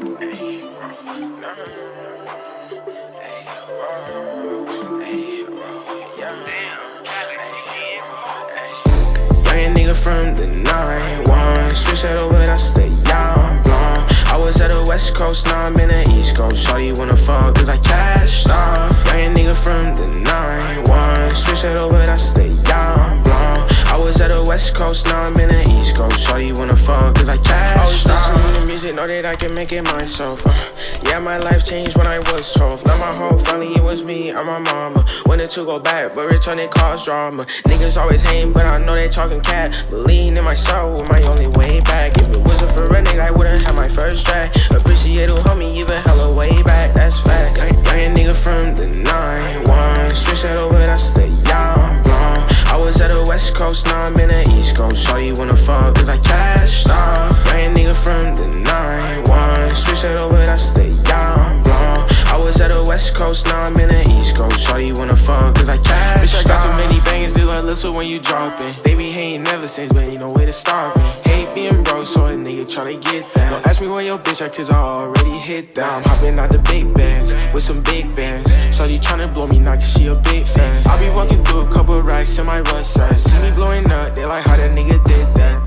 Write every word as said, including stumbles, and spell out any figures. Young nigga from the nine one, switch that over, that's the young blonde. I was at the west coast, now I'm in the east coast. Shawty wanna fuck, cause I cashed off. Young nigga from the nine one, switch that over, that's the young blonde. I was at the west coast, now I'm in the east coast. Shawty wanna fuck, cause I cashed off. Know that I can make it myself. Uh, yeah, my life changed when I was twelve. Now my whole family, it was me and my mama. Wanted to go back, but return it caused drama. Niggas always hating, but I know they talking cat. Believing in myself was my only way back. If it wasn't for a nigga, I wouldn't have my first track. Appreciate a homie, even hella way back, that's fact. Young nigga from the nine one, switch that over, that's the young blonde. I was at the west coast, now I'm in the east coast. Shawty wanna fuck, cause I cashed off. Young nigga from the switch that over, that's the young blonde. I was at the west coast, now I'm in the east coast. Shawty wanna fuck, cause I cashed off. Bitch, I got too many bangs, they like little when you droppin'. They be hatin' ever since, but ain't no way to stop me. Hate being broke, so a nigga tryna get that. Don't ask me where your bitch at, cause I already hit that. I'm hoppin' out the big bands, with some big bands. Shawty tryna blow me now, cause she a big fan. I be walking through a couple racks in my rucksacks. See me blowing up, they like how that nigga did that.